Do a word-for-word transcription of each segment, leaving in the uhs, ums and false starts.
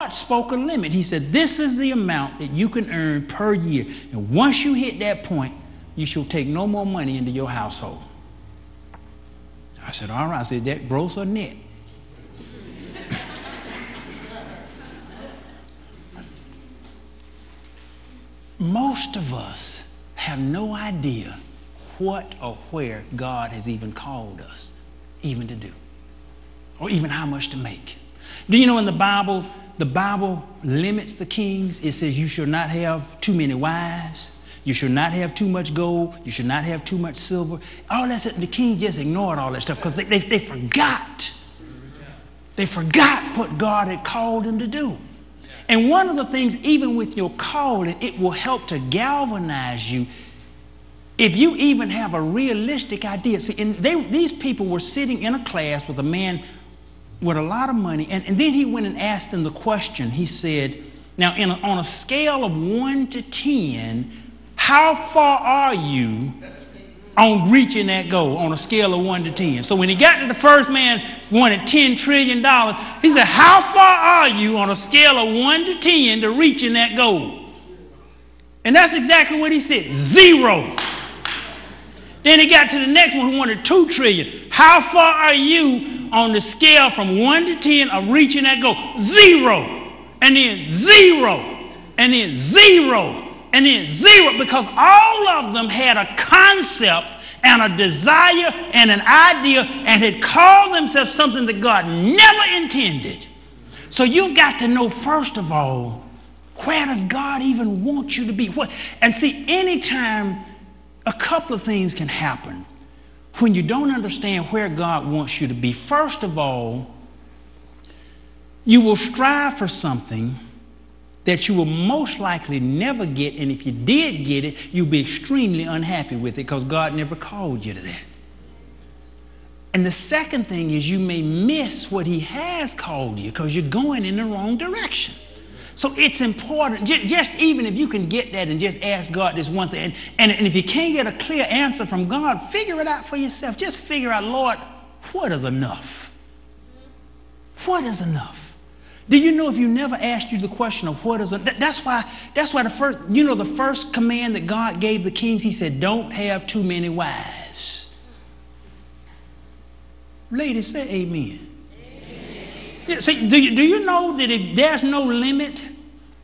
God spoke a limit. He said, this is the amount that you can earn per year. And once you hit that point, you shall take no more money into your household. I said, all right. I said, that gross or net? Most of us have no idea what or where God has even called us even to do, or even how much to make. Do you know in the Bible, the Bible limits the kings? It says you shall not have too many wives. You should not have too much gold. You should not have too much silver. All that stuff, the king just ignored all that stuff because they, they, they forgot. They forgot what God had called them to do. And one of the things, even with your calling, it will help to galvanize you if you even have a realistic idea. See, and they, these people were sitting in a class with a man with a lot of money, and, and then he went and asked them the question. He said, now in a, on a scale of one to ten, how far are you on reaching that goal on a scale of one to ten? So when he got to the first man wanted ten trillion dollars, he said, how far are you on a scale of one to ten to reaching that goal? And that's exactly what he said, zero. Then he got to the next one who wanted two trillion dollars. How far are you on the scale from one to ten of reaching that goal? Zero. And then zero. And then zero. And then zero, because all of them had a concept and a desire and an idea and had called themselves something that God never intended. So you've got to know, first of all, where does God even want you to be? What? And see, anytime a couple of things can happen when you don't understand where God wants you to be. First of all, you will strive for something that you will most likely never get, and if you did get it, you'll be extremely unhappy with it because God never called you to that. And the second thing is you may miss what He has called you because you're going in the wrong direction. So it's important, just even if you can get that and just ask God this one thing, and, and if you can't get a clear answer from God, figure it out for yourself. Just figure out, Lord, what is enough? What is enough? Do you know if you never asked you the question of what is enough? That's why, that's why the first, you know, the first command that God gave the kings, He said, don't have too many wives. Ladies, say amen. Amen. Yeah, see, do you, do you know that if there's no limit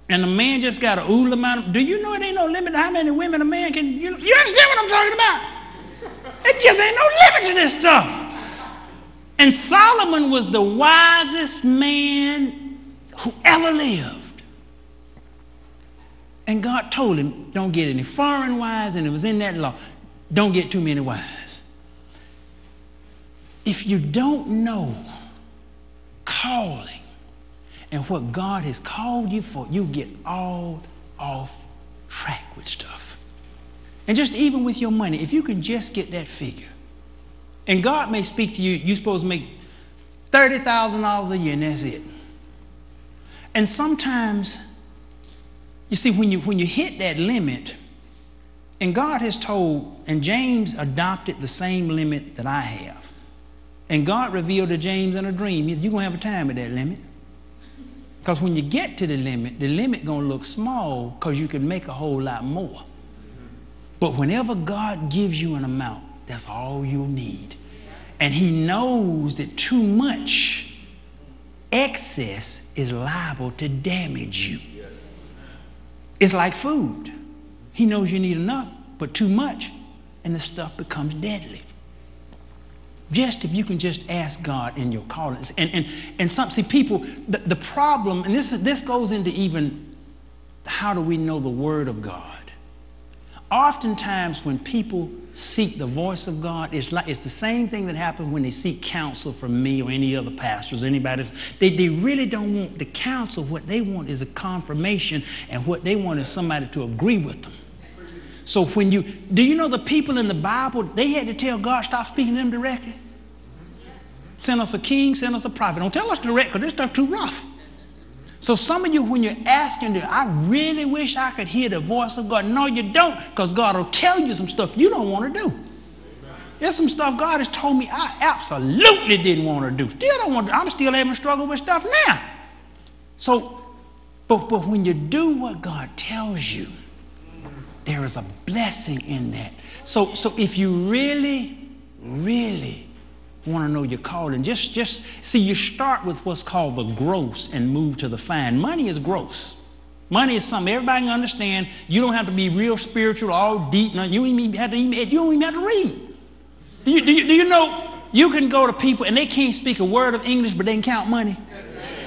and a man just got a oodle amount, do you know it ain't no limit to how many women a man can, you know, you understand what I'm talking about? It just ain't no limit to this stuff. And Solomon was the wisest man who ever lived. And God told him, don't get any foreign wives, and it was in that law. Don't get too many wives. If you don't know calling and what God has called you for, you get all off track with stuff. And just even with your money, if you can just get that figure, and God may speak to you, you're supposed to make thirty thousand dollars a year, and that's it. And sometimes, you see, when you, when you hit that limit, and God has told, and James adopted the same limit that I have. And God revealed to James in a dream, He said, you're going to have a time at that limit. Because when you get to the limit, the limit going to look small because you can make a whole lot more. But whenever God gives you an amount, that's all you need. And He knows that too much excess is liable to damage you. Yes. It's like food. He knows you need enough, but too much, and the stuff becomes deadly. Just if you can just ask God in your callings. And, and, and some, see, people, the, the problem, and this, is, this goes into even how do we know the Word of God. Oftentimes when people seek the voice of God, it's, like, it's the same thing that happens when they seek counsel from me or any other pastors, anybody else. They, they really don't want the counsel. What they want is a confirmation, and what they want is somebody to agree with them. So when you, do you know the people in the Bible, they had to tell God, stop speaking to them directly? Send us a king, send us a prophet. Don't tell us direct, because this stuff too rough. So some of you, when you're asking, I really wish I could hear the voice of God. No, you don't, because God will tell you some stuff you don't want to do. There's some stuff God has told me I absolutely didn't want to do. Still don't want to do. I'm still having a struggle with stuff now. So But, but when you do what God tells you, there is a blessing in that. So, so if you really, really want to know your calling, just, just see, you start with what's called the gross and move to the fine. Money is gross. Money is something everybody can understand. You don't have to be real spiritual, all deep. Nothing. You don't even have to, even, you don't even have to read. Do you, do, you, do you know you can go to people and they can't speak a word of English, but they can count money?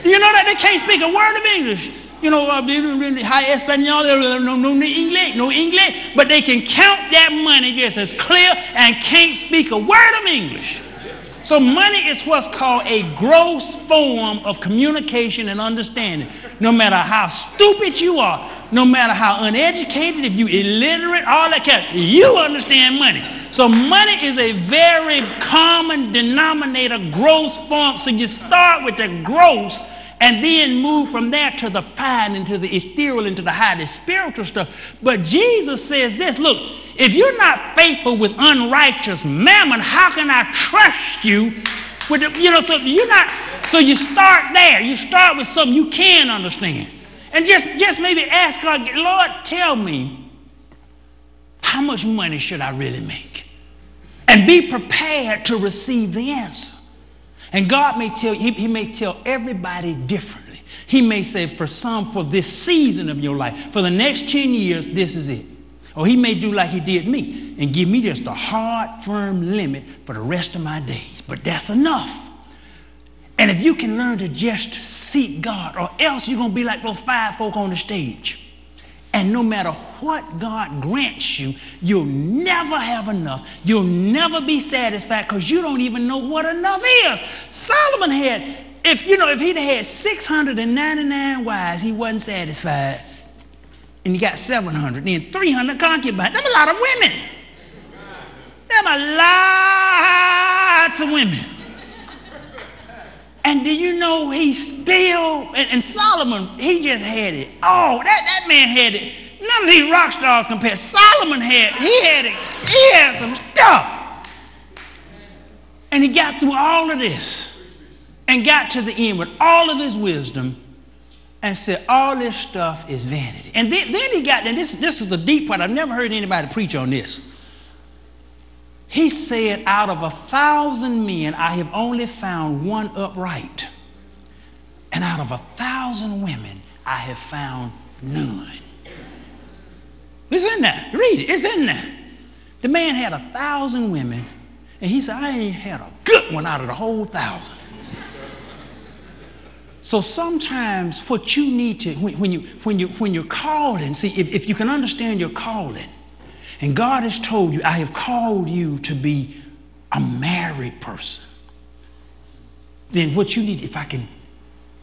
Do you know that they can't speak a word of English? You know, uh, high Espanol, no, no English, no English, but they can count that money just as clear and can't speak a word of English. So money is what's called a gross form of communication and understanding. No matter how stupid you are, no matter how uneducated, if you illiterate, all that kind, you understand money. So money is a very common denominator, gross form. So you start with the gross and then move from there to the fine, into the ethereal, into the high, the spiritual stuff. But Jesus says this, look, if you're not faithful with unrighteous mammon, how can I trust you with the, you know, so you're not, so you start there. You start with something you can understand. And just, just maybe ask God, Lord, tell me, how much money should I really make? And be prepared to receive the answer. And God may tell, he, he may tell everybody differently. He may say, for some, for this season of your life, for the next ten years, this is it. Or he may do like he did me and give me just a hard, firm limit for the rest of my days. But that's enough. And if you can learn to just seek God, or else you're going to be like those five folk on the stage. And no matter what God grants you, you'll never have enough. You'll never be satisfied because you don't even know what enough is. Solomon had, if you know, if he'd had six hundred ninety-nine wives, he wasn't satisfied. And he got seven hundred, then three hundred concubines. That's a lot of women. That's a lot of women. And do you know he still, and, and Solomon, he just had it. Oh, that, that man had it. None of these rock stars compared. Solomon had, he had it. He had some stuff. And he got through all of this and got to the end with all of his wisdom and said, all this stuff is vanity. And then, then he got, and this, this is the deep part. I've never heard anybody preach on this. He said, out of a thousand men, I have only found one upright. And out of a thousand women, I have found none. It's in there. Read it. It's in there. The man had a thousand women, and he said, I ain't had a good one out of the whole thousand. So sometimes what you need to, when, when, you, when, you, when you're calling, see, if, if you can understand your calling, and God has told you, I have called you to be a married person. Then what you need, if I can,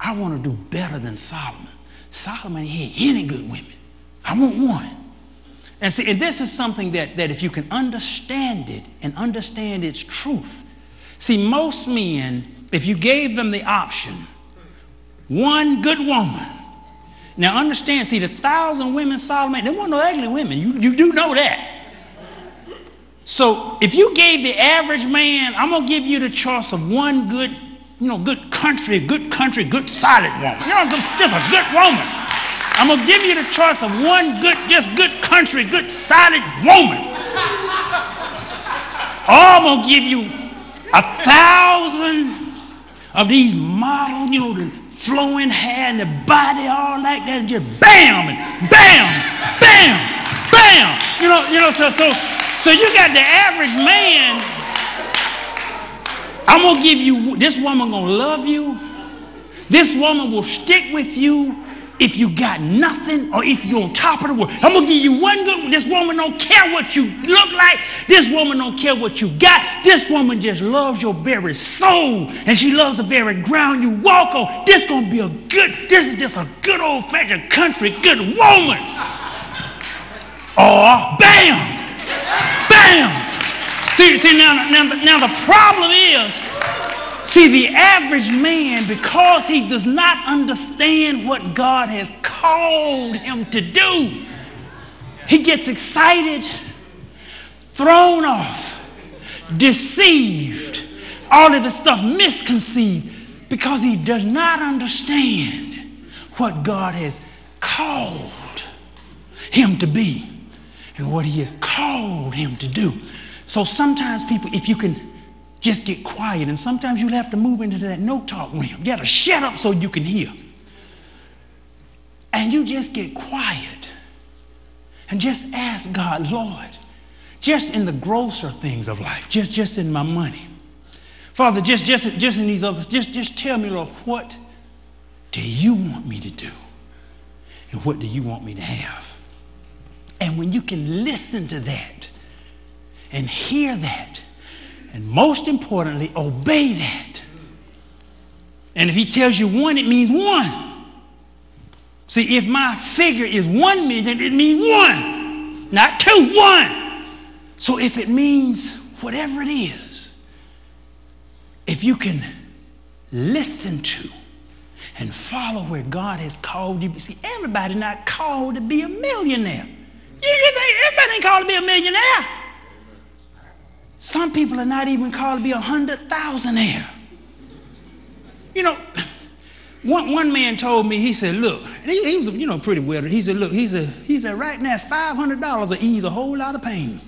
I want to do better than Solomon. Solomon ain't had any good women. I want one. And see, and this is something that, that if you can understand it and understand its truth. See, most men, if you gave them the option, one good woman. Now understand, see, the thousand women Solomon, they weren't no ugly women. You, you do know that. So if you gave the average man, I'm going to give you the choice of one good, you know, good country, good country, good solid woman. You know, just a good woman. I'm going to give you the choice of one good, just good country, good solid woman. Or I'm going to give you a thousand of these model, you know, the flowing hair and the body all like that, and just bam, and bam, bam, bam. You know, you know, so so so you got the average man. I'm gonna give you this woman gonna love you. This woman will stick with you if you got nothing or if you're on top of the world. I'm gonna give you one good. This woman don't care what you look like. This woman don't care what you got. This woman just loves your very soul, and she loves the very ground you walk on. This gonna be a good, this is just a good old-fashioned country good woman. Or bam, bam. See, see now, now, now the problem is, see, the average man, because he does not understand what God has called him to do, he gets excited, thrown off, deceived, all of his stuff misconceived, because he does not understand what God has called him to be and what he has called him to do. So sometimes people, if you can just get quiet, and sometimes you'll have to move into that no-talk realm. You got to shut up so you can hear. And you just get quiet and just ask God, Lord, just in the grosser things of life, just, just in my money. Father, just, just, just in these others, just, just tell me, Lord, what do you want me to do? And what do you want me to have? And when you can listen to that and hear that, and most importantly, obey that. And if he tells you one, it means one. See, if my figure is one million, it means one, not two, one. So if it means whatever it is, if you can listen to and follow where God has called you. See, everybody not called to be a millionaire. You just ain't, everybody ain't called to be a millionaire. Some people are not even called to be a hundred thousandaire. You know, one, one man told me, he said, look, he, he was, you know, pretty well. He said, look, he said, he said, right now, five hundred dollars will ease a whole lot of pain.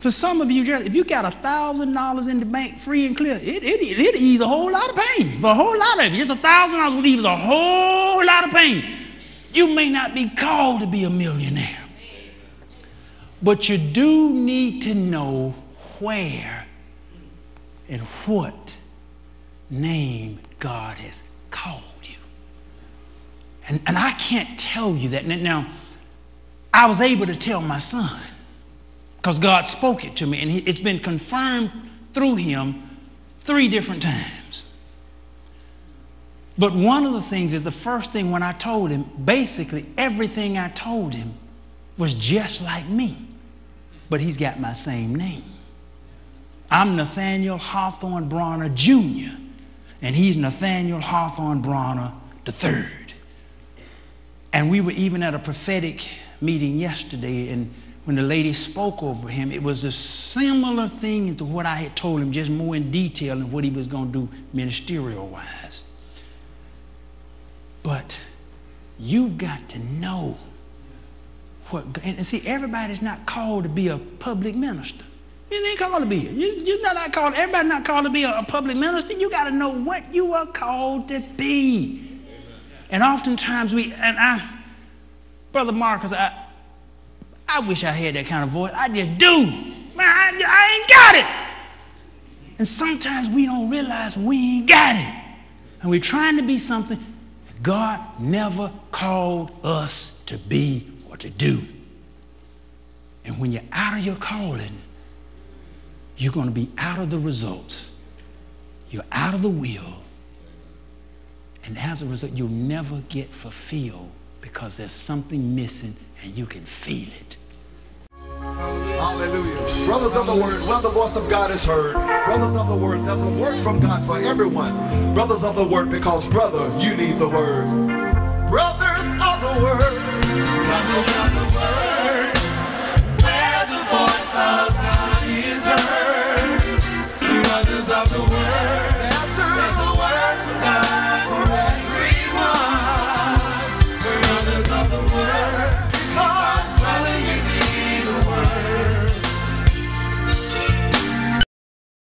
For some of you, just, if you got a thousand dollars in the bank free and clear, it, it, it, it ease a whole lot of pain. For a whole lot of it. Just a thousand dollars would ease a whole lot of pain. You may not be called to be a millionaire. But you do need to know where and what name God has called you. And, and I can't tell you that. Now, I was able to tell my son because God spoke it to me, and it's been confirmed through him three different times. But one of the things is the first thing when I told him, basically everything I told him was just like me. But he's got my same name. I'm Nathaniel Hawthorne Bronner Junior and he's Nathaniel Hawthorne Bronner the third. And we were even at a prophetic meeting yesterday, and when the lady spoke over him, it was a similar thing to what I had told him, just more in detail and what he was going to do ministerial-wise. But you've got to know what, and see, everybody's not called to be a public minister. You ain't called to be. You, you're not, not called. Everybody's not called to be a, a public minister. You got to know what you are called to be. And oftentimes we, and I, Brother Marcus, I, I wish I had that kind of voice. I just do. Man, I, I ain't got it. And sometimes we don't realize we ain't got it, and we're trying to be something God never called us to be. To do. And when you're out of your calling, you're going to be out of the results. You're out of the will. And as a result, you'll never get fulfilled because there's something missing and you can feel it. Hallelujah. Brothers of the Word, when the voice of God is heard, brothers of the Word, there's a word from God for everyone. Brothers of the Word, because brother, you need the Word. Brothers of the Word. Brothers of the Word.